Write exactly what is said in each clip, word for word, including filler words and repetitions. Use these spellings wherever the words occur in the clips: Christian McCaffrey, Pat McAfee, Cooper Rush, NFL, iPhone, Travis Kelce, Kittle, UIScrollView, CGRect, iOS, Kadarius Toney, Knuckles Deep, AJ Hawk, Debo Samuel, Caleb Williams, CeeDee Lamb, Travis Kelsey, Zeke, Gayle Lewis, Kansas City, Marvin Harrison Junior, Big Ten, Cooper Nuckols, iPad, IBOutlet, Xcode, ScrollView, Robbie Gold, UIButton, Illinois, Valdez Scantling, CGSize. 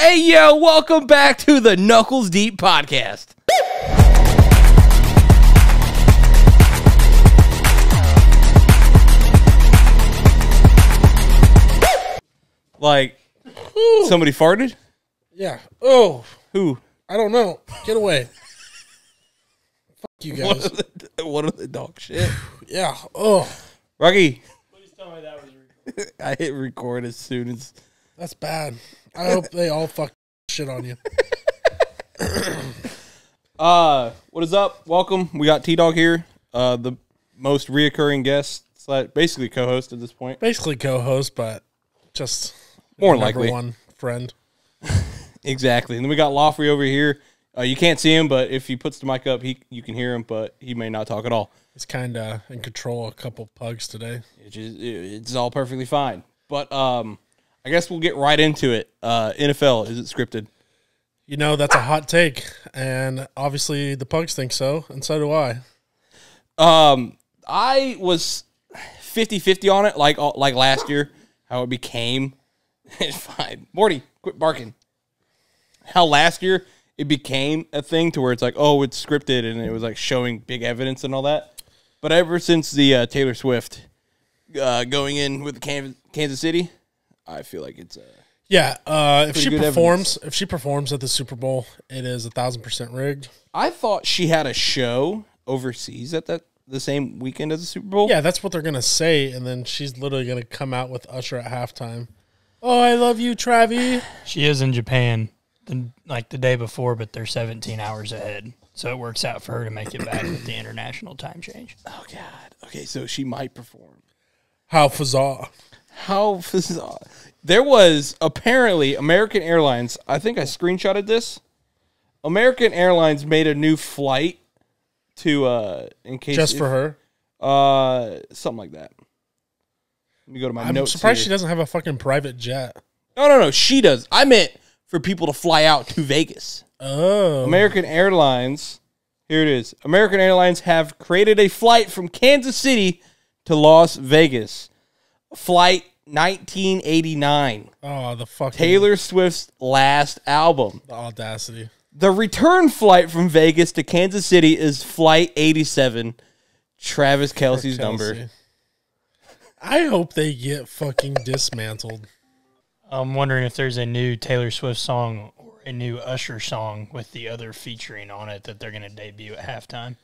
Hey, yo, welcome back to the Knuckles Deep podcast. Like, ooh. Somebody farted? Yeah. Oh. Who? I don't know. Get away. Fuck you guys. What are the, the dog shit? Yeah. Oh. Rocky. Please tell me that was recorded. I hit record as soon as... That's bad. I hope they all fuck shit on you. uh, what is up? Welcome. We got T-Dog here, uh, the most reoccurring guest, basically co-host at this point. Basically co-host, but just more likely one friend. Exactly. And then we got Loffrey over here. Uh, you can't see him, but if he puts the mic up, he you can hear him, but he may not talk at all. He's kind of in control of a couple pugs today. It just, it, it's all perfectly fine. But, um... I guess we'll get right into it. Uh, N F L, is it scripted? You know, that's a hot take, and obviously the punks think so, and so do I. Um, I was fifty fifty on it, like like last year, how it became. It's fine. Morty, quit barking. How last year it became a thing to where it's like, oh, it's scripted, and it was like showing big evidence and all that. But ever since the uh, Taylor Swift uh, going in with Kansas City, I feel like it's a yeah. Uh, if she performs, evidence. if she performs at the Super Bowl, it is a thousand percent rigged. I thought she had a show overseas at that the same weekend as the Super Bowl. Yeah, that's what they're gonna say, and then she's literally gonna come out with Usher at halftime. Oh, I love you, Travi. She is in Japan, the, like the day before, but they're seventeen hours ahead, so it works out for her to make it back with the international time change. Oh God. Okay, so she might perform. How bizarre. How bizarre. There was apparently American Airlines, I think I screenshotted this. American Airlines made a new flight to uh in case just if, for her. Uh something like that. Let me go to my I'm notes. I'm surprised here. She doesn't have a fucking private jet. No, no, no, she does. I meant for people to fly out to Vegas. Oh. American Airlines. Here it is. American Airlines have created a flight from Kansas City to Las Vegas. Flight nineteen eighty-nine. Oh, the fuck! Taylor Swift's last album. The audacity. The return flight from Vegas to Kansas City is flight eighty-seven. Travis Kelce's Kelsey. number. I hope they get fucking dismantled. I'm wondering if there's a new Taylor Swift song or a new Usher song with the other featuring on it that they're going to debut at halftime.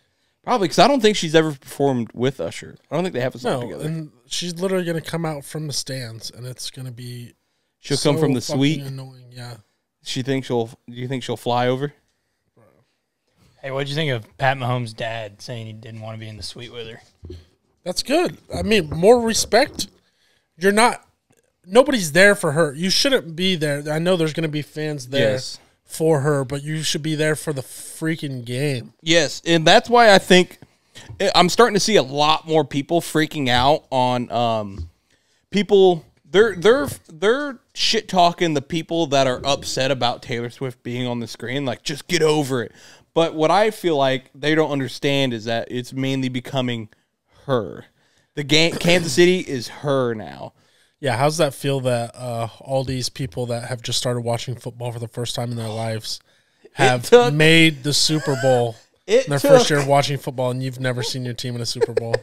Probably, because I don't think she's ever performed with Usher. I don't think they have a song no, together. And she's literally going to come out from the stands, and it's going to be she'll so come from the suite. Annoying, yeah. She thinks she'll. Do you think she'll fly over? Hey, what did you think of Pat Mahomes' dad saying he didn't want to be in the suite with her? That's good. I mean, more respect. You're not. Nobody's there for her. You shouldn't be there. I know there's going to be fans there. Yes. For her, but you should be there for the freaking game. Yes, and that's why I think I'm starting to see a lot more people freaking out on um, people. They're they're they're shit talking the people that are upset about Taylor Swift being on the screen. Like, just get over it. But what I feel like they don't understand is that it's mainly becoming her. The game, Kansas City is her now. Yeah, how does that feel that uh, all these people that have just started watching football for the first time in their lives have took, made the Super Bowl it in their took, first year of watching football, and you've never seen your team in a Super Bowl?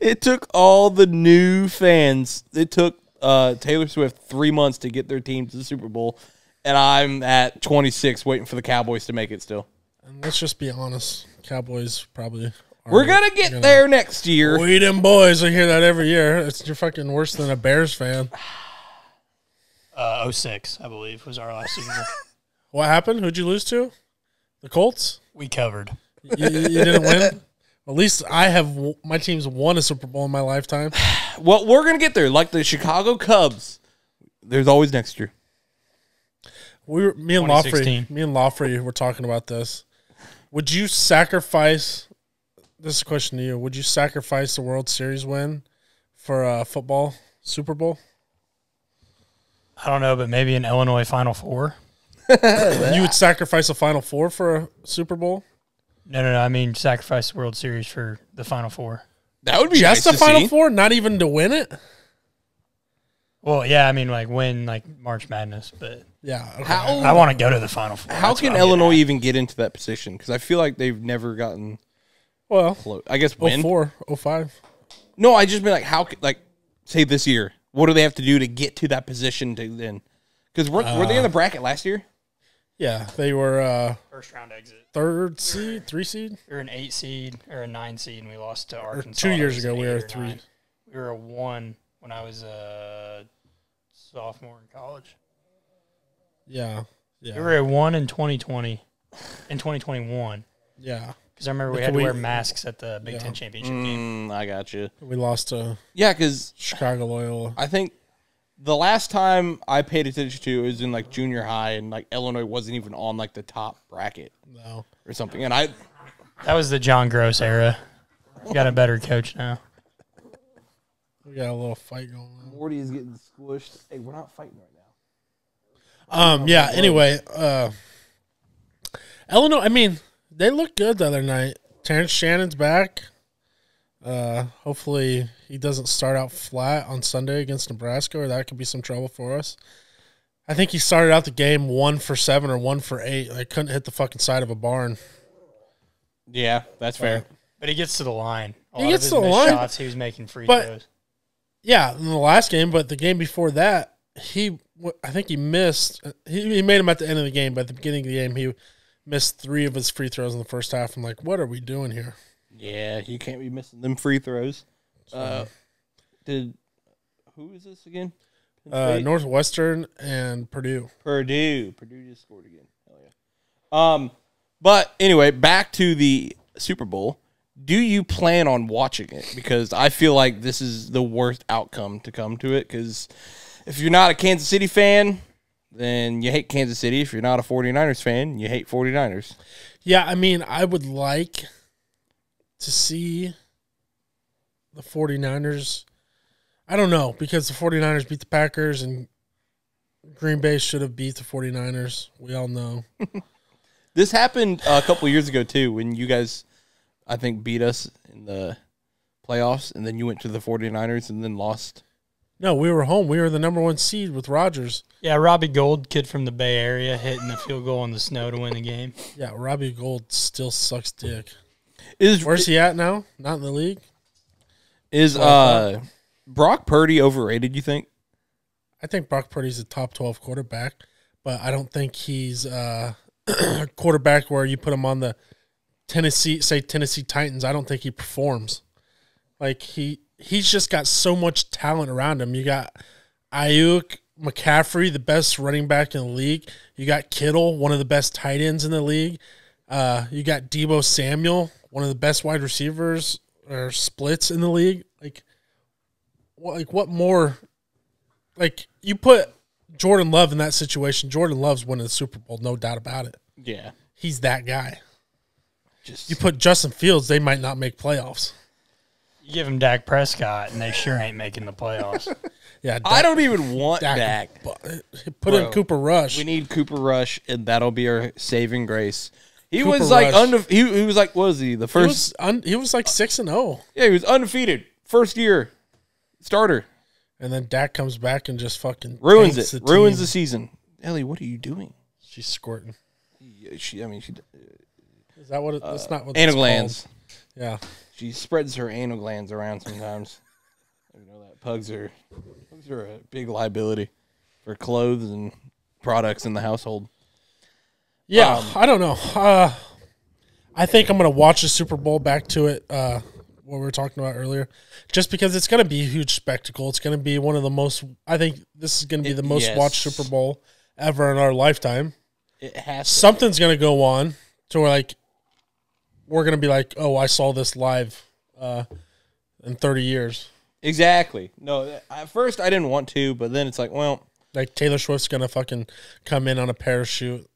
It took all the new fans. It took uh, Taylor Swift three months to get their team to the Super Bowl, and I'm at twenty-six waiting for the Cowboys to make it still. And let's just be honest. Cowboys probably... We're going to get gonna, there next year. We them boys. I hear that every year. It's, you're fucking worse than a Bears fan. Uh, oh six, I believe, was our last season. What happened? Who'd you lose to? The Colts? We covered. You, you didn't win? At least I have – my team's won a Super Bowl in my lifetime. Well, we're going to get there. Like the Chicago Cubs, there's always next year. We were, me and Loffrey, me and Loffrey were talking about this. Would you sacrifice – this is a question to you. Would you sacrifice the World Series win for a football Super Bowl? I don't know, but maybe an Illinois Final Four. You would sacrifice a Final Four for a Super Bowl? No, no, no. I mean sacrifice the World Series for the Final Four. That would be just nice the Final see. Four, not even to win it? Well, yeah, I mean like win like March Madness, but Yeah. Okay. How, I want to go to the Final Four. How That's can Illinois even get into that position? Because I feel like they've never gotten well close. I guess win. oh four, oh five. No, I just mean like how like say this year. What do they have to do to get to that position to then? Because were, uh, were they in the bracket last year? Yeah, they were uh, first round exit, third seed, three seed, or an eight seed or a nine seed, and we lost to Arkansas. Or two years ago, we were three. Nine. We were a one when I was a sophomore in college. Yeah, yeah. We were a one in twenty twenty, in twenty twenty one. Yeah, because I remember we had to wear masks at the Big yeah. Ten championship mm, game. I got you. We lost to yeah, because Chicago Loyola. I think. The last time I paid attention to it was in, like, junior high, and, like, Illinois wasn't even on, like, the top bracket no. or something. And I – That was the John Gross era. We got a better coach now. We got a little fight going on. Morty is getting squished. Hey, we're not fighting right now. Um, yeah, anyway, uh, Illinois, I mean, they looked good the other night. Terrence Shannon's back. Uh, hopefully he doesn't start out flat on Sunday against Nebraska, or that could be some trouble for us. I think he started out the game one for seven or one for eight. I like, couldn't hit the fucking side of a barn. Yeah, that's fair. Right. But he gets to the line. A he gets to the line. Shots, he was making free but, throws. Yeah, in the last game, but the game before that, he I think he missed. He, he made him at the end of the game, but at the beginning of the game, he missed three of his free throws in the first half. I'm like, what are we doing here? Yeah, you can't be missing them free throws. Uh, did who is this again? Uh, Northwestern and Purdue. Purdue, Purdue just scored again. Hell yeah. Um, but anyway, back to the Super Bowl. Do you plan on watching it? Because I feel like this is the worst outcome to come to it. Because if you're not a Kansas City fan, then you hate Kansas City. If you're not a 49ers fan, you hate 49ers. Yeah, I mean, I would like to see the 49ers, I don't know, because the 49ers beat the Packers and Green Bay should have beat the 49ers. We all know. This happened a couple years ago, too, when you guys, I think, beat us in the playoffs, and then you went to the 49ers and then lost. No, we were home. We were the number one seed with Rodgers. Yeah, Robbie Gold, kid from the Bay Area, hitting the field goal in the snow to win the game. Yeah, Robbie Gold still sucks dick. Is Where's he at now? Not in the league? Is uh, Brock Purdy overrated, you think? I think Brock Purdy's a top twelve quarterback, but I don't think he's uh, a quarterback where you put him on the Tennessee, say Tennessee Titans. I don't think he performs. Like, he he's just got so much talent around him. You got Aiyuk, McCaffrey, the best running back in the league. You got Kittle, one of the best tight ends in the league. Uh, you got Debo Samuel, one of the best wide receivers or splits in the league. Like, what, like what more? Like, you put Jordan Love in that situation. Jordan Love's winning the Super Bowl, no doubt about it. Yeah, he's that guy. Just you put Justin Fields, they might not make playoffs. You give him Dak Prescott, and they sure ain't making the playoffs. Yeah, Dak, I don't even want Dak. Dak. Put Bro, in Cooper Rush. We need Cooper Rush, and that'll be our saving grace. He Cooper was like under. He, he was like, what was he the first? He was, un, he was like six and zero. Yeah, he was undefeated first year starter. And then Dak comes back and just fucking ruins it. The ruins team. The season. Ellie, what are you doing? She's squirting. Yeah, she. I mean, she. Is that what? It, uh, that's not what. Anal glands. Yeah, she spreads her anal glands around sometimes. I know that pugs are pugs are a big liability for clothes and products in the household. Yeah, um, I don't know. Uh, I think I'm going to watch the Super Bowl back to it, uh, what we were talking about earlier, just because it's going to be a huge spectacle. It's going to be one of the most – I think this is going to be it, the most yes. watched Super Bowl ever in our lifetime. It has to Something's going to go on to where, like, we're going to be like, oh, I saw this live uh, in thirty years. Exactly. No, at first I didn't want to, but then it's like, well – like Taylor Swift's going to fucking come in on a parachute.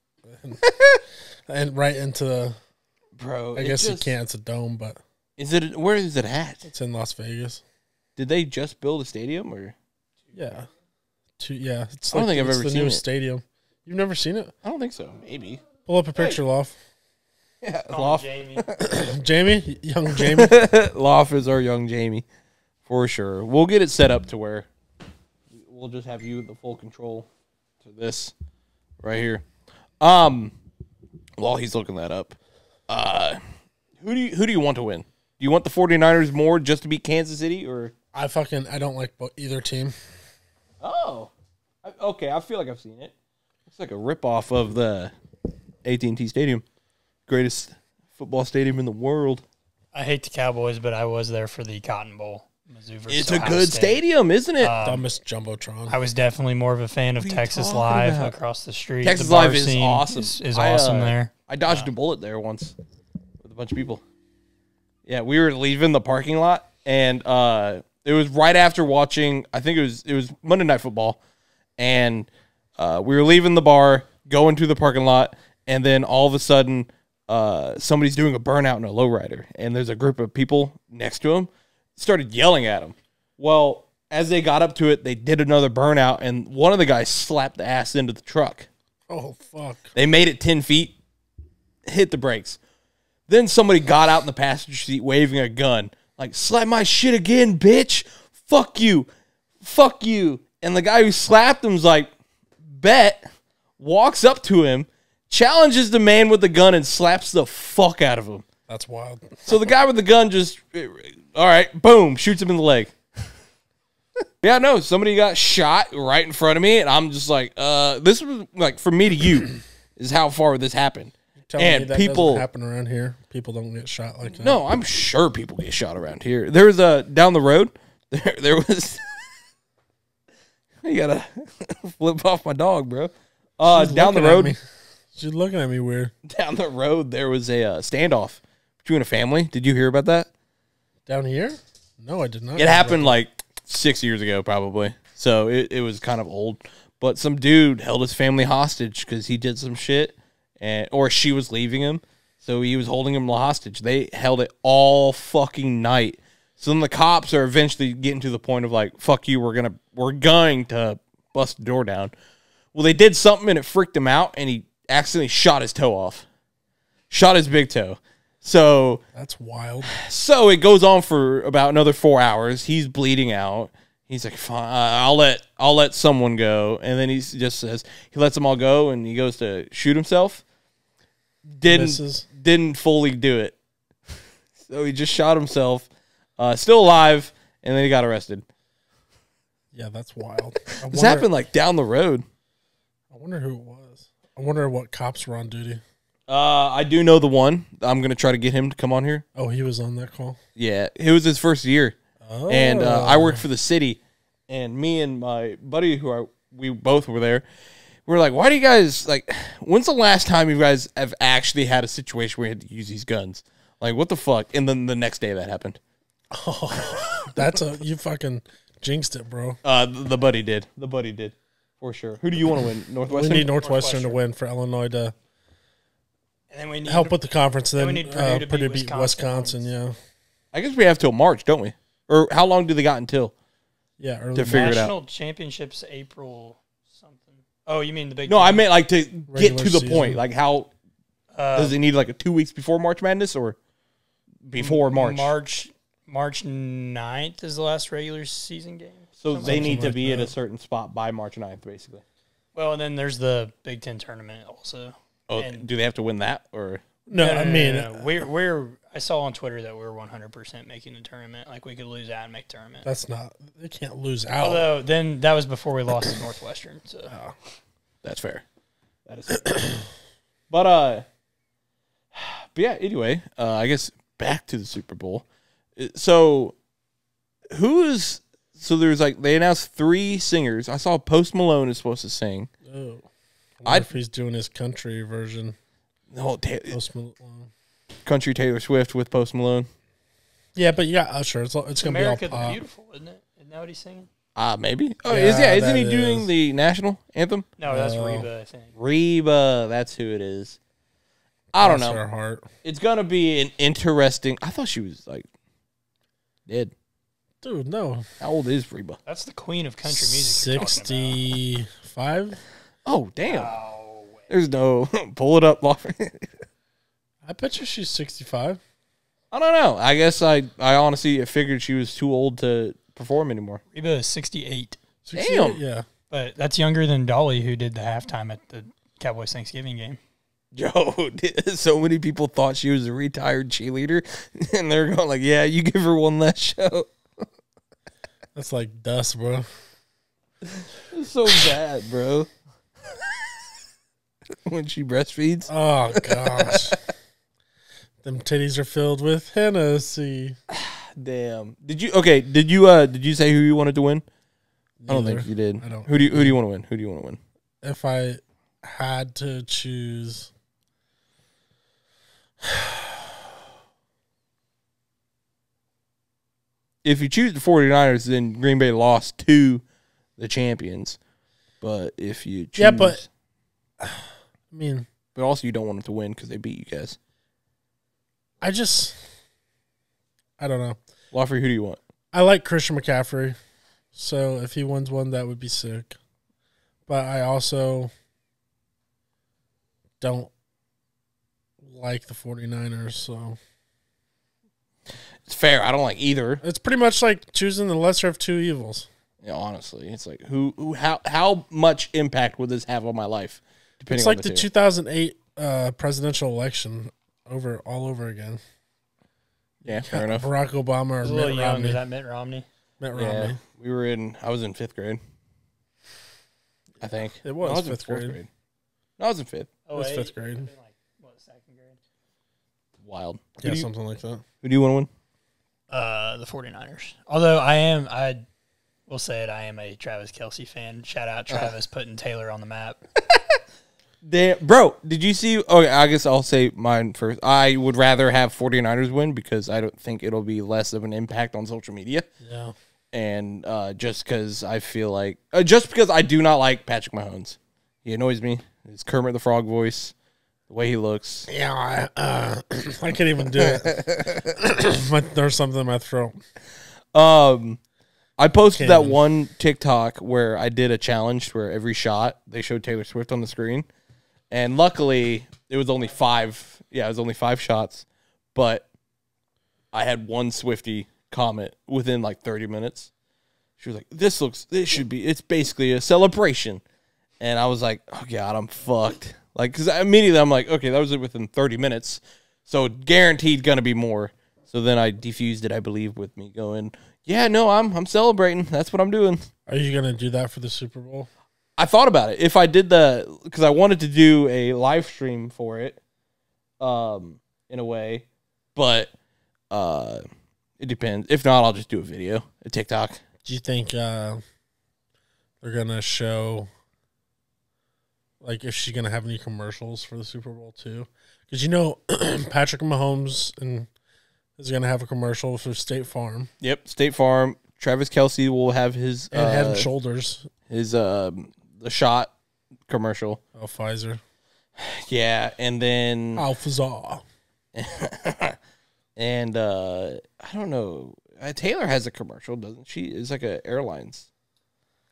And right into the bro. I guess just, you can't. It's a dome, but is it? Where is it at? It's in Las Vegas. Did they just build a stadium or? Yeah, two. Yeah, it's I don't like, think it's I've ever seen the new stadium. You've never seen it? I don't think so. Maybe pull up a picture, hey. Loff. Yeah, Loff. Jamie. Jamie, young Jamie. Loff is our young Jamie, for sure. We'll get it set up to where we'll just have you the full control to this. right here. Um, while he's looking that up, uh, who do you who do you want to win? Do you want the 49ers more just to beat Kansas City, or I fucking I don't like either team. Oh, okay. I feel like I've seen it. It's like a ripoff of the A T and T Stadium, greatest football stadium in the world. I hate the Cowboys, but I was there for the Cotton Bowl. It's a good stadium, isn't it? Um, Dumbest jumbotron. I was definitely more of a fan of Texas Live about? across the street. Texas the Live is awesome. Is, is I, awesome uh, there. I dodged uh, a bullet there once with a bunch of people. Yeah, we were leaving the parking lot, and uh, it was right after watching. I think it was it was Monday Night Football, and uh, we were leaving the bar, going to the parking lot, and then all of a sudden, uh, somebody's doing a burnout in a lowrider, and there's a group of people next to him. Started yelling at him. Well, as they got up to it, they did another burnout, and one of the guys slapped the ass into the truck. Oh, fuck. They made it ten feet, hit the brakes. Then somebody got out in the passenger seat waving a gun, like, slap my shit again, bitch. Fuck you. Fuck you. And the guy who slapped him's like, bet, walks up to him, challenges the man with the gun, and slaps the fuck out of him. That's wild. So the guy with the gun just, all right, boom, shoots him in the leg. Yeah, no, somebody got shot right in front of me, and I'm just like, uh, this was like from me to you is how far this happened. Tell and me that people doesn't happen around here. People don't get shot like that. No, I'm sure people get shot around here. There was a down the road. There, there was. You gotta flip off my dog, bro. Uh, She's down the road. She's looking at me weird. Down the road, there was a uh, standoff between a family. Did you hear about that? Down here? No, I did not. It happened that. like six years ago, probably. So it, it was kind of old. But some dude held his family hostage because he did some shit, and or she was leaving him. So he was holding him hostage. They held it all fucking night. So then the cops are eventually getting to the point of like, fuck you, we're gonna we're going to bust the door down. Well, they did something and it freaked him out, and he accidentally shot his toe off. Shot his big toe. So that's wild. So it goes on for about another four hours. He's bleeding out. He's like, fine, I'll let I'll let someone go. And then he just says he lets them all go, and he goes to shoot himself. Didn't Misses. didn't fully do it. So he just shot himself. Uh, still alive, and then he got arrested. Yeah, that's wild. I this happened like down the road. I wonder who it was. I wonder what cops were on duty. Uh, I do know the one. I'm going to try to get him to come on here. Oh, he was on that call? Yeah. It was his first year. Oh. And uh, I worked for the city, and me and my buddy, who I, we both were there, we were like, why do you guys, like, when's the last time you guys have actually had a situation where you had to use these guns? Like, what the fuck? And then the next day that happened. Oh, that's a, you fucking jinxed it, bro. Uh, the, the buddy did. The buddy did. For sure. Who do you want to win? Northwestern? We need Northwestern, Northwestern to win for Illinois to and then we need help to, with the conference. Then, then we need Purdue, uh, to Purdue beat Wisconsin. Wisconsin, yeah. I guess we have till March, don't we? Or how long do they got until? Yeah, early to figure National it out. National championships April something. Oh, you mean the big? No, game. I meant like to Regular get to the season. point. Like how uh, does it need like a two weeks before March Madness or before March? March. March ninth is the last regular season game. So Something they need to like be that. at a certain spot by March ninth, basically. Well, and then there's the Big Ten tournament also. Oh, and do they have to win that? or No, no, no I mean. No, no. Uh, we're, we're, I saw on Twitter that we we're one hundred percent making the tournament. Like, we could lose out and make tournament. That's not – they can't lose out. Although, then that was before we lost to Northwestern. So. Oh, that's fair. That is fair. But, uh, but, yeah, anyway, uh, I guess back to the Super Bowl. So, who is so there's like they announced three singers. I saw Post Malone is supposed to sing. Oh, I wonder if he's doing his country version. No, ta Post Malone. Country Taylor Swift with Post Malone. Yeah, but you got Usher. It's, it's gonna America be all, the uh, Beautiful, isn't it? Isn't that what he's singing? Ah, uh, maybe. Oh, yeah, is yeah? Isn't he is. doing the national anthem? No, that's no. Reba. I think Reba. That's who it is. I don't that's know. Her heart. It's gonna be an interesting. I thought she was like. Dead. Dude, no. How old is Reba? That's the queen of country music. sixty-five? Oh, damn. Oh, There's no... Pull it up, Loffrey. I bet you she's sixty-five. I don't know. I guess I, I honestly figured she was too old to perform anymore. Reba is sixty-eight. sixty-eight. Damn. Yeah. But that's younger than Dolly, who did the halftime at the Cowboys Thanksgiving game. Yo, so many people thought she was a retired cheerleader, and they're going like, yeah, you give her one last show. That's like dust, bro. It's so bad, bro. When she breastfeeds. Oh, gosh. Them titties are filled with Hennessy. Damn. Did you okay, did you uh did you say who you wanted to win? Neither. I don't think you did. I don't. Who do you who do you want to win? Who do you want to win? If I had to choose, if you choose the 49ers, then Green Bay lost to the champions. But if you choose, yeah, but I mean, but also you don't want them to win because they beat you guys. I just, I don't know. Loffrey, who do you want? I like Christian McCaffrey, so if he wins one, that would be sick. But I also don't like the 49ers, so. It's fair. I don't like either. It's pretty much like choosing the lesser of two evils. Yeah, honestly. It's like, who, who, how, how much impact would this have on my life? Depending it's like on the, the two thousand eight uh, presidential election over all over again. Yeah, fair enough. Barack Obama or Mitt Romney. Young. Is that Mitt Romney? Mitt Romney. Yeah, we were in, I was in fifth grade. I think. It was, no, I was fifth in fourth grade. grade. No, I was in fifth. Oh, it was fifth grade. Like, what, second grade? Wild. Yeah, you, something like that. Who do you want to win? Uh, the 49ers. Although I am, I will say it, I am a Travis Kelce fan. Shout out Travis uh, putting Taylor on the map. Damn, bro, did you see? Okay, I guess I'll say mine first. I would rather have 49ers win because I don't think it'll be less of an impact on social media. Yeah. And uh, just because I feel like, uh, just because I do not like Patrick Mahomes. He annoys me. His Kermit the Frog voice, the way he looks. Yeah, I, uh, I can't even do it. There's something in my throat. Um, I posted that one TikTok where I did a challenge where every shot they showed Taylor Swift on the screen, and luckily it was only five. Yeah, it was only five shots, but I had one Swiftie comment within like thirty minutes. She was like, "This looks. It should be. It's basically a celebration." And I was like, oh, God, I'm fucked. Like, because immediately I'm like, okay, that was within thirty minutes. So guaranteed going to be more. So then I defused it, I believe, with me going, yeah, no, I'm I'm celebrating. That's what I'm doing. Are you going to do that for the Super Bowl? I thought about it. If I did the, because I wanted to do a live stream for it um, in a way. But uh, it depends. If not, I'll just do a video, a TikTok. Do you think uh, they're going to show... Like, is she going to have any commercials for the Super Bowl, too? Because, you know, Patrick Mahomes and is going to have a commercial for State Farm. Yep, State Farm. Travis Kelce will have his... And uh, Head and Shoulders. His uh, the shot commercial. Oh, Pfizer. Yeah, and then... Alphazar. And, uh, I don't know. Taylor has a commercial, doesn't she? It's like a airlines...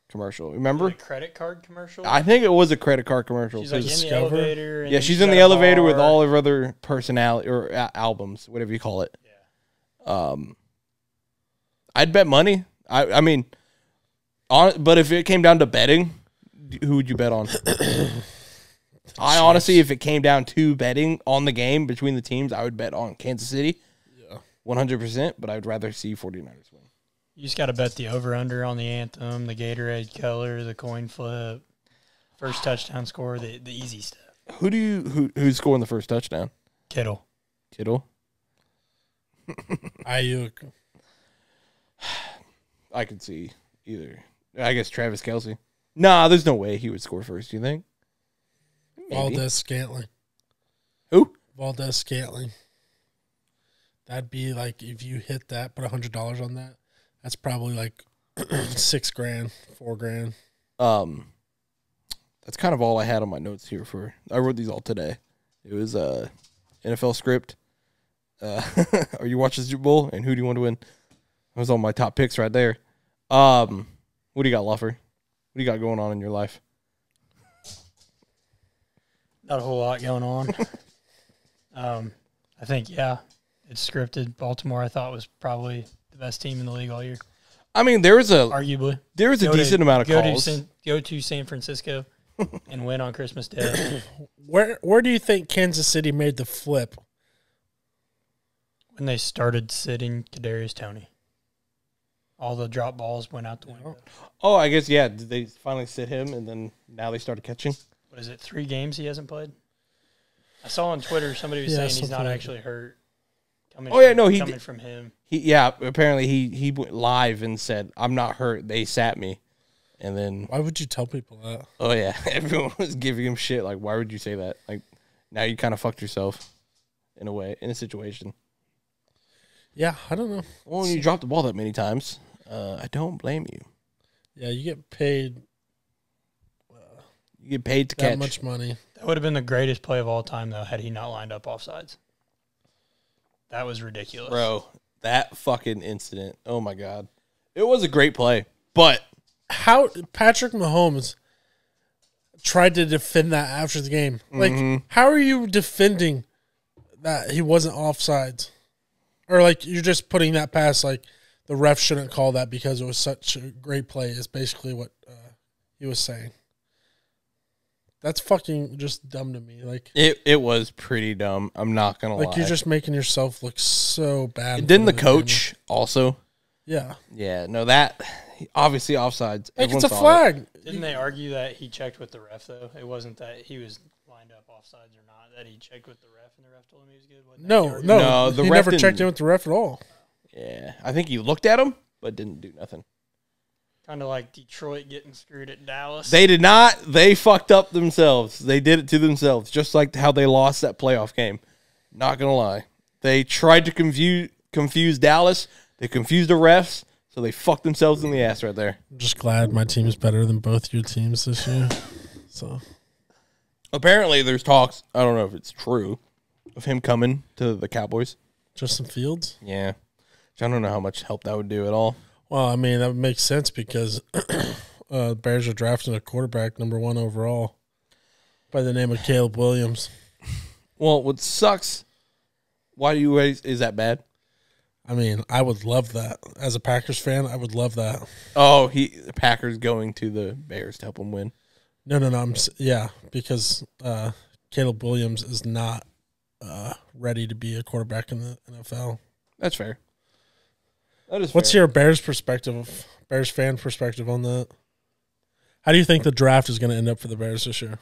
commercial. Remember? A credit card commercial? I think it was a credit card commercial. She's like in the elevator. And yeah, she's in the elevator with all of her other personality or uh, albums, whatever you call it. Yeah. Um, I'd bet money. I, I mean, on, but if it came down to betting, who would you bet on? I honestly, if it came down to betting on the game between the teams, I would bet on Kansas City. Yeah. one hundred percent, but I'd rather see 49ers win. You just got to bet the over-under on the anthem, the Gatorade color, the coin flip, first touchdown score, the, the easy stuff. Who do you who who's scoring the first touchdown? Kittle. Kittle? Aiyuk. I could see either. I guess Travis Kelce. Nah, there's no way he would score first, do you think? Maybe. Valdez Scantling. Who? Valdez Scantling. That'd be like if you hit that, put one hundred dollars on that. That's probably like six grand, four grand. Um, that's kind of all I had on my notes here. For I wrote these all today. It was uh, N F L script. Uh, are you watching Super Bowl? And who do you want to win? That was all my top picks right there. Um, what do you got, Loffrey? What do you got going on in your life? Not a whole lot going on. um, I think yeah, it's scripted. Baltimore, I thought was probably. The best team in the league all year. I mean, there was a arguably there was a go decent to, amount of go calls. To San, go to San Francisco. and win on Christmas Day. Where where do you think Kansas City made the flip? When they started sitting Kadarius Toney. All the drop balls went out the window. Oh, I guess, yeah. Did they finally sit him, and then now they started catching? What is it, three games he hasn't played? I saw on Twitter somebody was yeah, saying he's not actually hurt. Coming oh, yeah, from, no. He coming from him. He, yeah, apparently he, he went live and said, I'm not hurt. They sat me. And then. Why would you tell people that? Oh, yeah. Everyone was giving him shit. Like, why would you say that? Like, now you kind of fucked yourself in a way, in a situation. Yeah, I don't know. Well, when you drop the ball that many times, uh, I don't blame you. Yeah, you get paid. Uh, you get paid to that catch. That much money. That would have been the greatest play of all time, though, had he not lined up offsides. That was ridiculous. Bro, that fucking incident. Oh, my God. It was a great play, but. How Patrick Mahomes tried to defend that after the game. Like, mm-hmm. How are you defending that he wasn't offsides? Or, like, you're just putting that pass, like, the ref shouldn't call that because it was such a great play is basically what uh, he was saying. That's fucking just dumb to me. Like It it was pretty dumb. I'm not going to lie. Like, you're just making yourself look so bad. And didn't the coach game. also? Yeah. Yeah, no, that obviously offsides. Like, it's a flag. It. Didn't they argue that he checked with the ref, though? It wasn't that he was lined up offsides or not, that he checked with the ref and the ref told him he was good? No, no, no, the he ref never checked in with the ref at all. Yeah, I think he looked at him, but didn't do nothing. Kind of like Detroit getting screwed at Dallas. They did not. They fucked up themselves. They did it to themselves, just like how they lost that playoff game. Not going to lie. They tried to confuse, confuse Dallas. They confused the refs, so they fucked themselves in the ass right there. I'm just glad my team is better than both your teams this year. So... Apparently, there's talks, I don't know if it's true, of him coming to the Cowboys. Justin Fields? Yeah. I don't know how much help that would do at all. Well, I mean, that would make sense because uh, Bears are drafting a quarterback number one overall by the name of Caleb Williams. Well, what sucks, why do you raise, is that bad? I mean, I would love that. As a Packers fan, I would love that. Oh, he the Packers going to the Bears to help him win. No, no, no. I'm, yeah, because uh, Caleb Williams is not uh, ready to be a quarterback in the N F L. That's fair. That is What's fair. your Bears perspective, Bears fan perspective on that? How do you think the draft is going to end up for the Bears this year?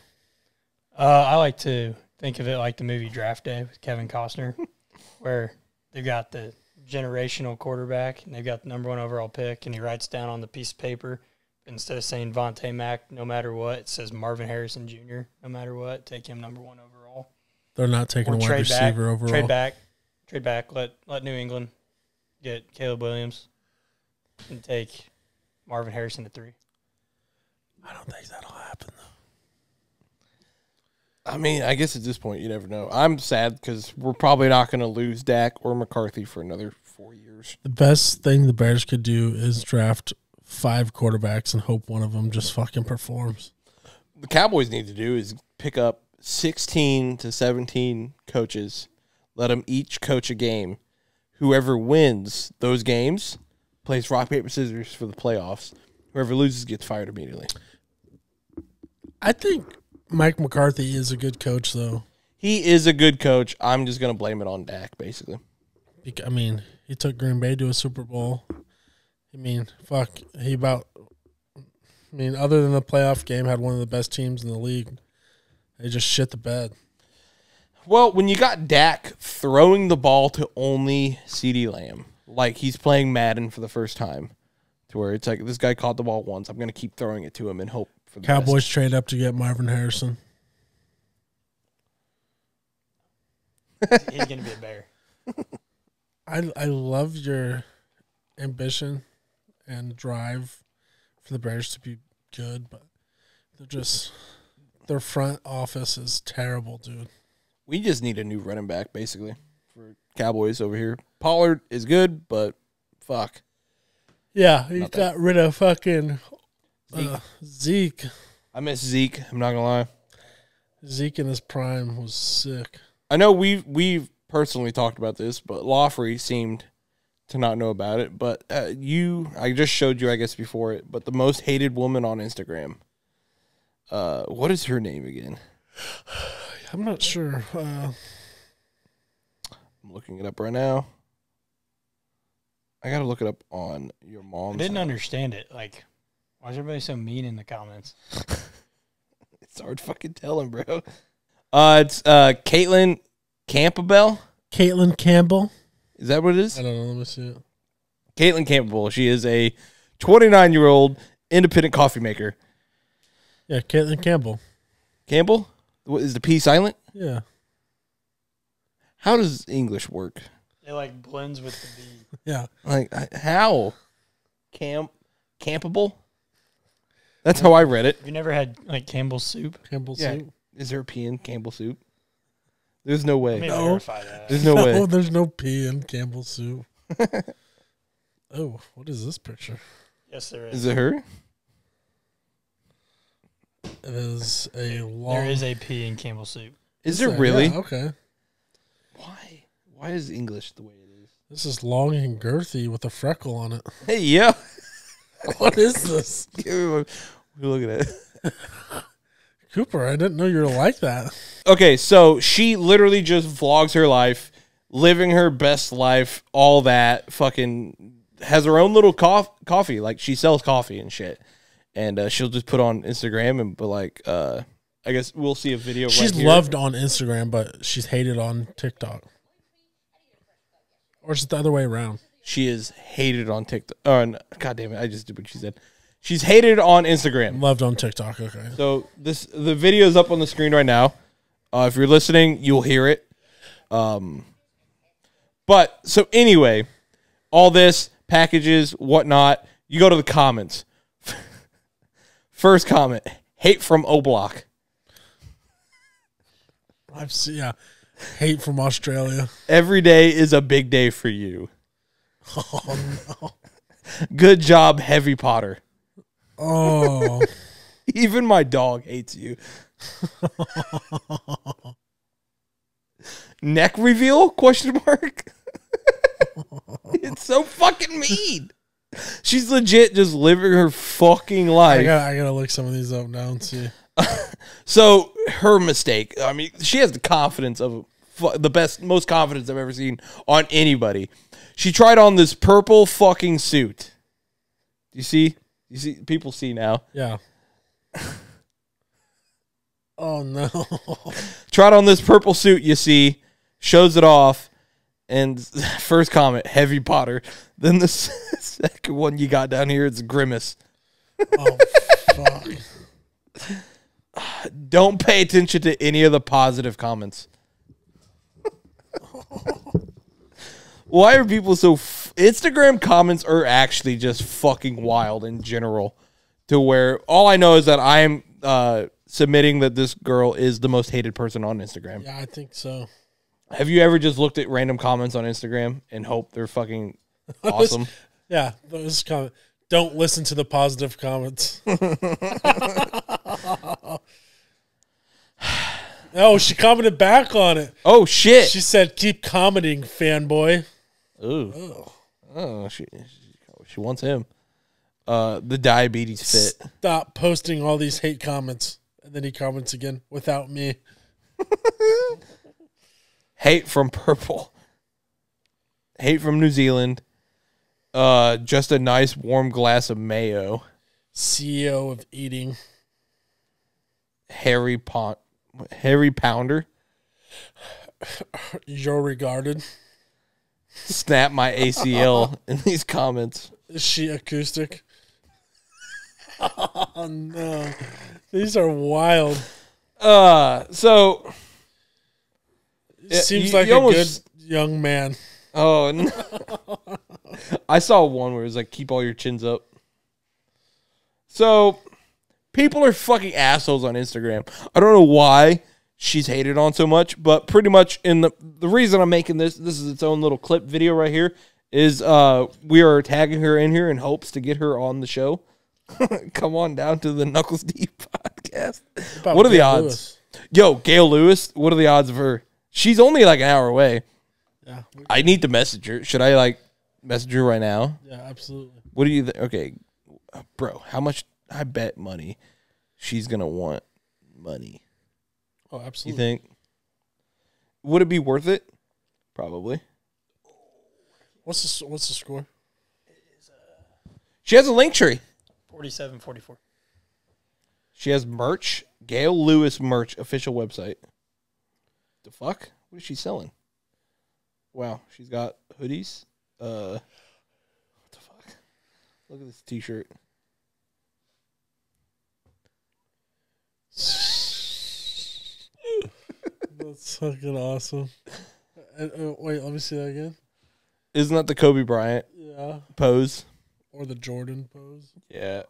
Uh, I like to think of it like the movie Draft Day with Kevin Costner, where they've got the generational quarterback and they've got the number one overall pick, and he writes down on the piece of paper, instead of saying Vontae Mack, no matter what, it says Marvin Harrison Junior, no matter what, take him number one overall. They're not taking or a wide receiver back, overall. Trade back, trade back, let let New England get Caleb Williams and take Marvin Harrison at three. I don't think that'll happen, though. I mean, I guess at this point, you never know. I'm sad because we're probably not going to lose Dak or McCarthy for another four years. The best thing the Bears could do is draft five quarterbacks and hope one of them just fucking performs. The Cowboys need to do is pick up sixteen to seventeen coaches, let them each coach a game. Whoever wins those games plays rock, paper, scissors for the playoffs. Whoever loses gets fired immediately. I think Mike McCarthy is a good coach, though. He is a good coach. I'm just going to blame it on Dak, basically. I mean, he took Green Bay to a Super Bowl. I mean, fuck, he about, I mean, other than the playoff game, had one of the best teams in the league. They just shit the bed. Well, when you got Dak throwing the ball to only CeeDee Lamb, like he's playing Madden for the first time, to where it's like, this guy caught the ball once, I'm going to keep throwing it to him and hope for the Cowboys best. Trade up to get Marvin Harrison. He's going to be a Bear. I, I love your ambition and drive for the Bears to be good, but they're just their front office is terrible, dude. We just need a new running back, basically, for Cowboys over here. Pollard is good, but fuck. Yeah, he got that. rid of fucking Zeke. Uh, Zeke. I miss Zeke. I'm not gonna lie. Zeke in his prime was sick. I know we've we've personally talked about this, but Loffrey seemed to not know about it, but uh, you, I just showed you, I guess, before it, but the most hated woman on Instagram Uh, what is her name again? I'm not sure. Uh, I'm looking it up right now. I got to look it up on your mom's. I didn't house. understand it. Like, why is everybody so mean in the comments? It's hard fucking telling, bro. Uh, it's uh, Caitlyn Campbell. Caitlyn Campbell. Is that what it is? I don't know. Let me see it. Caitlyn Campbell. She is a twenty-nine-year-old independent coffee maker. Yeah, Caitlyn Campbell. Campbell? What, is the P silent? Yeah. How does English work? It, like, blends with the B. Yeah. Like, how? Camp, Campable? That's how I read it. You never had, like, Campbell's soup? Campbell's yeah. soup? Is there a P in Campbell's soup? There's no way. No. Verify that. There's no, no way. There's no P in Campbell's soup. Oh, what is this picture? Yes, there is. Is it her? It is a long... There is a P in Campbell's soup. Is there really? Yeah, okay. Why? Why is English the way it is? This is long and girthy with a freckle on it. Hey, yeah. What is this? We're looking at it. Cooper, I didn't know you were like that. Okay, so she literally just vlogs her life, living her best life, all that. Fucking has her own little cof coffee. Like, she sells coffee and shit. And uh, she'll just put on Instagram and but like, uh, I guess we'll see a video. She's right here. Loved on Instagram, but she's hated on TikTok. Or is it the other way around? She is hated on TikTok. Oh, no. God damn it. I just did what she said. She's hated on Instagram. Loved on TikTok. Okay. So this the video is up on the screen right now. Uh, if you're listening, you'll hear it. Um, but so anyway, all this, packages, whatnot, you go to the comments. First comment, hate from O-Block. I've seen, yeah, hate from Australia. Every day is a big day for you. Oh, no. Good job, Heavy Potter. Oh. Even my dog hates you. Neck reveal? Question mark. It's so fucking mean. She's legit just living her fucking life. I gotta, I gotta look some of these up now and see. So her mistake. I mean, she has the confidence of the best, most confidence I've ever seen on anybody. She tried on this purple fucking suit. You see, you see, people see now. Yeah. Oh no! Tried on this purple suit. You see, shows it off. And first comment, Heavy Potter. Then the second one you got down here, it's Grimace. Oh, fuck. Don't pay attention to any of the positive comments. Why are people so... F Instagram comments are actually just fucking wild in general. To where all I know is that I'm uh, submitting that this girl is the most hated person on Instagram. Yeah, I think so. Have you ever just looked at random comments on Instagram and hope they're fucking awesome? Yeah, those comments. Don't listen to the positive comments. Oh, she commented back on it. Oh shit! She said, "Keep commenting, fanboy." Ooh. Oh, oh, she she wants him. Uh, the diabetes fit. Stop posting all these hate comments, and then he comments again without me. Hate from Purple. Hate from New Zealand. Uh, just a nice warm glass of mayo. C E O of eating. Harry Pot, Harry Pounder. You're regarded. Snap my A C L in these comments. Is she acoustic? Oh no, these are wild. Uh, so. It seems you, like you a almost, good young man. Oh, no. I saw one where it was like, keep all your chins up. So, people are fucking assholes on Instagram. I don't know why she's hated on so much, but pretty much in the, the reason I'm making this, this is its own little clip video right here, is uh, we are tagging her in here in hopes to get her on the show. Come on down to the Knuckles Deep podcast. About what are Gayle the odds? Lewis. Yo, Gayle Lewis, what are the odds of her? She's only like an hour away. Yeah. I need to message her. Should I like message her right now? Yeah, absolutely. What do you think? Okay, bro, how much? I bet money. she's going to want money. Oh, absolutely. You think? Would it be worth it? Probably. What's the, what's the score? It is, uh, she has a link tree. forty-seven forty-four. She has merch. Gayle Lewis merch, official website. The fuck? What is she selling? Wow. She's got hoodies. Uh, what the fuck? Look at this t-shirt. That's fucking awesome. And, uh, wait, let me see that again. Isn't that the Kobe Bryant yeah. pose? Or the Jordan pose? Yeah.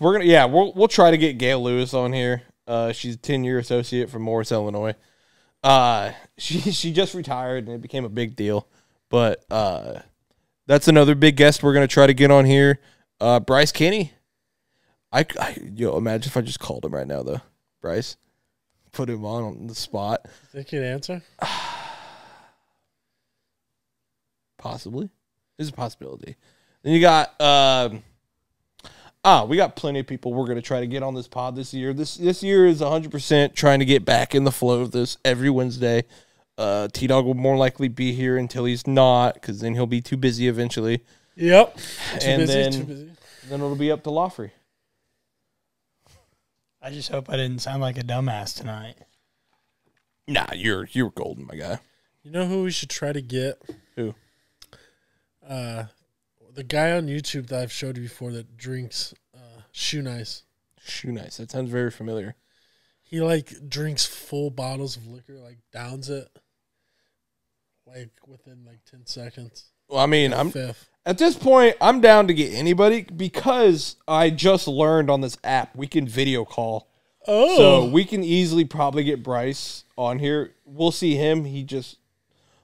We're gonna yeah, we'll we'll try to get Gayle Lewis on here. Uh she's a ten year associate from Morris, Illinois. Uh she she just retired and it became a big deal. But uh that's another big guest we're gonna try to get on here. Uh Bryce Kenny. I, I yo, imagine if I just called him right now though. Bryce. Put him on, on the spot. Think he'd answer? Possibly. It's a possibility. Then you got um Ah, we got plenty of people we're going to try to get on this pod this year. This this year is one hundred percent trying to get back in the flow of this every Wednesday. Uh, T-Dog will more likely be here until he's not, because then he'll be too busy eventually. Yep. Too and busy, then, too busy. Then it'll be up to Loffrey. I just hope I didn't sound like a dumbass tonight. Nah, you're, you're golden, my guy. You know who we should try to get? Who? Uh... The guy on YouTube that I've showed you before that drinks uh, Shoe Nice. Shoe Nice. That sounds very familiar. He, like, drinks full bottles of liquor, like, downs it, like, within, like, ten seconds. Well, I mean, I'm fifth. At this point, I'm down to get anybody because I just learned on this app we can video call. Oh. So we can easily probably get Bryce on here. We'll see him. He just,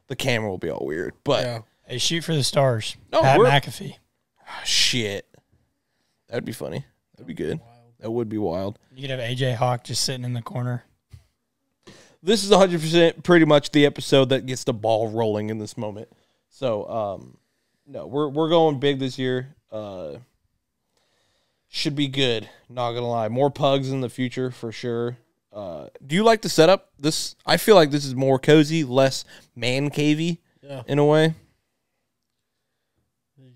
the camera will be all weird, but. Yeah. Hey, shoot for the stars. No, Pat McAfee. Oh, shit. That'd be funny. That'd be good. That would be wild. You could have A J Hawk just sitting in the corner. This is one hundred percent pretty much the episode that gets the ball rolling in this moment. So, um, no, we're we're going big this year. Uh, should be good. Not going to lie. More pugs in the future for sure. Uh, do you like the setup? This I feel like this is more cozy, less man-cavey yeah. in a way.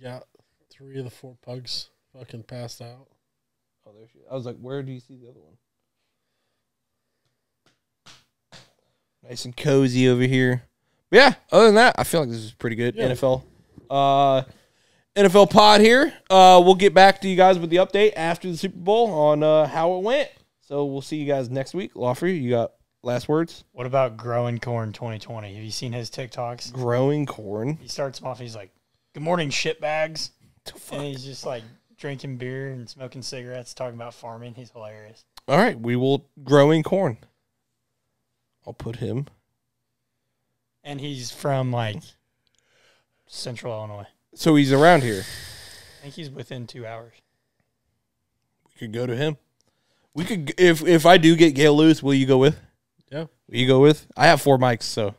Got three of the four pugs fucking passed out. Oh, there she is. I was like, where do you see the other one? Nice and cozy over here. But yeah, other than that, I feel like this is pretty good. Yeah. N F L. Uh, N F L pod here. Uh, we'll get back to you guys with the update after the Super Bowl on uh, how it went. So we'll see you guys next week. Loffrey, you got last words? What about Growing Corn twenty twenty? Have you seen his TikToks? Growing Corn? He starts off, he's like, good morning, shitbags. And he's just like drinking beer and smoking cigarettes, talking about farming. He's hilarious. All right, we will Growing Corn. I'll put him. And he's from like central Illinois. So he's around here. I think he's within two hours. We could go to him. We could if if I do get Gayle Lewis, will you go with? Yeah. Will you go with? I have four mics, so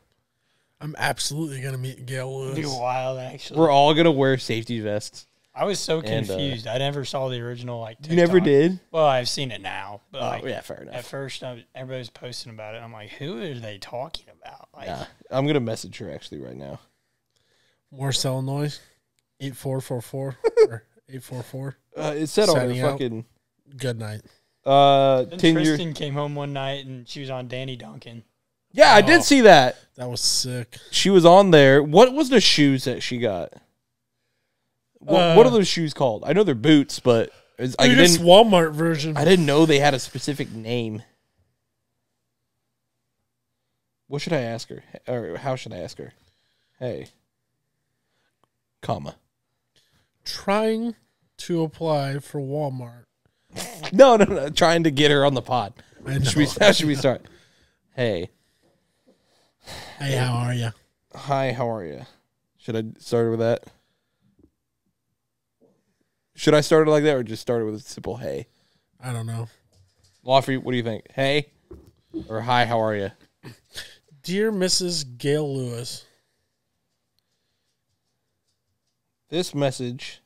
I'm absolutely going to meet Gayle Lewis. It'd be wild, actually. We're all going to wear safety vests. I was so confused. And, uh, I never saw the original, like, TikTok. You never did? Well, I've seen it now. But, oh, like, yeah, fair enough. At first, I was, everybody was posting about it. I'm like, who are they talking about? Like, nah, I'm going to message her, actually, right now. Morris, Illinois, eight four four four, or eight four four. Uh, it said on the fucking... Good night. Uh, then Kristen came home one night, and she was on Danny Duncan. Yeah, oh, I did see that. That was sick. She was on there. What was the shoes that she got? What, uh, what are those shoes called? I know they're boots, but it's, dude, I didn't, it's Walmart version. I didn't know they had a specific name. What should I ask her? Or how should I ask her? Hey, comma. Trying to apply for Walmart. no, no, no. Trying to get her on the pod. Should we, how should we start? Hey. Hey, how are you? Hi, how are you? Should I start with that? Should I start it like that or just start it with a simple hey? I don't know. Loffrey, what do you think? Hey? Or hi, how are you? Dear Missus Gayle Lewis. This message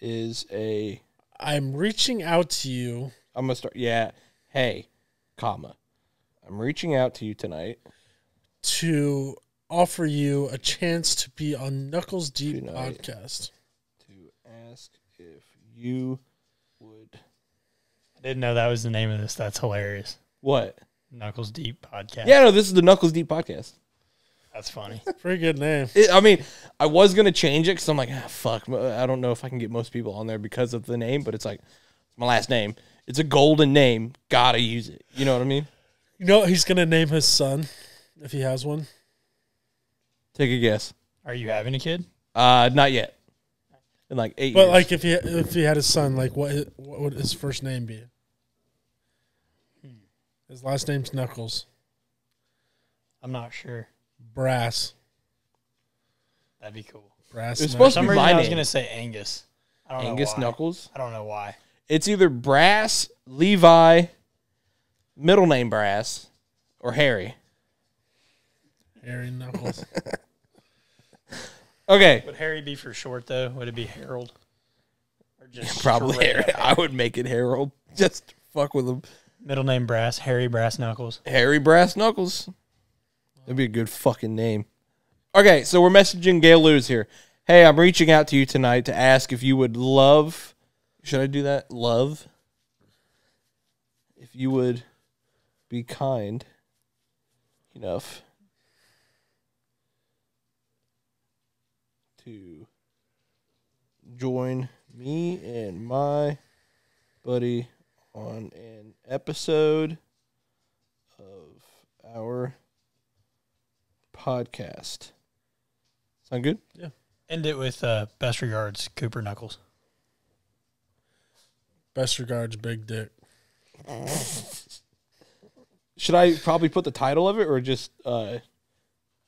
is a... I'm reaching out to you. I'm going to start. Yeah. Hey, comma. I'm reaching out to you tonight to offer you a chance to be on Knuckles Deep tonight, podcast. To ask if you would. I didn't know that was the name of this. That's hilarious. What? Knuckles Deep podcast. Yeah, no, this is the Knuckles Deep podcast. That's funny. Pretty good name. It, I mean, I was going to change it because I'm like, ah, fuck. I don't know if I can get most people on there because of the name, but it's like, it's my last name. It's a golden name. Gotta use it. You know what I mean? You know what he's going to name his son if he has one? Take a guess. Are you having a kid? Uh, not yet. In like eight but years. But like if he, if he had a son, like what, what would his first name be? His last name's Knuckles. I'm not sure. Brass. That'd be cool. Brass. It's supposed to be my name. I was going to say Angus. I don't know why. Angus Knuckles? I don't know why. It's either Brass, Levi, middle name Brass, or Harry. Harry Knuckles. Okay. Would Harry be for short, though? Would it be Harold? Or just yeah, probably Harry. I would make it Harold. Just to fuck with him. Middle name Brass. Harry Brass Knuckles. Harry Brass Knuckles. That'd be a good fucking name. Okay, so we're messaging Gayle Lewis here. Hey, I'm reaching out to you tonight to ask if you would love... Should I do that? Love? If you would be kind enough to join me and my buddy on an episode of our... podcast. Sound good? Yeah. End it with uh, best regards, Cooper Knuckles. Best regards, Big Dick. Should I probably put the title of it or just uh,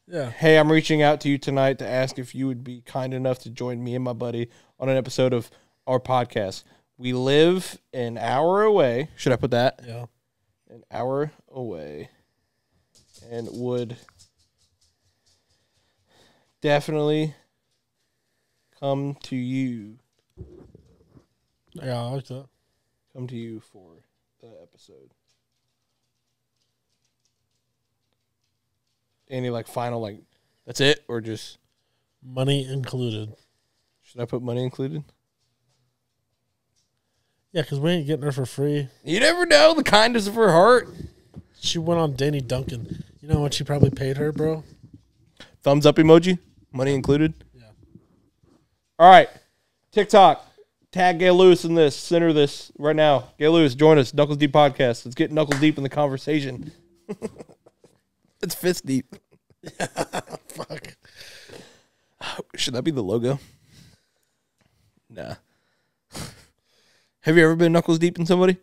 yeah. Hey, I'm reaching out to you tonight to ask if you would be kind enough to join me and my buddy on an episode of our podcast. We live an hour away. Should I put that? Yeah. An hour away. And would... definitely come to you. Yeah, I like that. Come to you for the episode. Any like final like that's it or just money included? Should I put money included? Yeah, because we ain't getting her for free. You never know the kindness of her heart. She went on Danny Duncan. You know what she probably paid her, bro? Thumbs up emoji. Money included. Yeah. All right. TikTok. Tag Gayle Lewis in this. Send her this right now. Gayle Lewis, join us. Knuckles Deep Podcast. Let's get Knuckles Deep in the conversation. It's fist deep. Fuck. Should that be the logo? Nah. Have you ever been Knuckles Deep in somebody?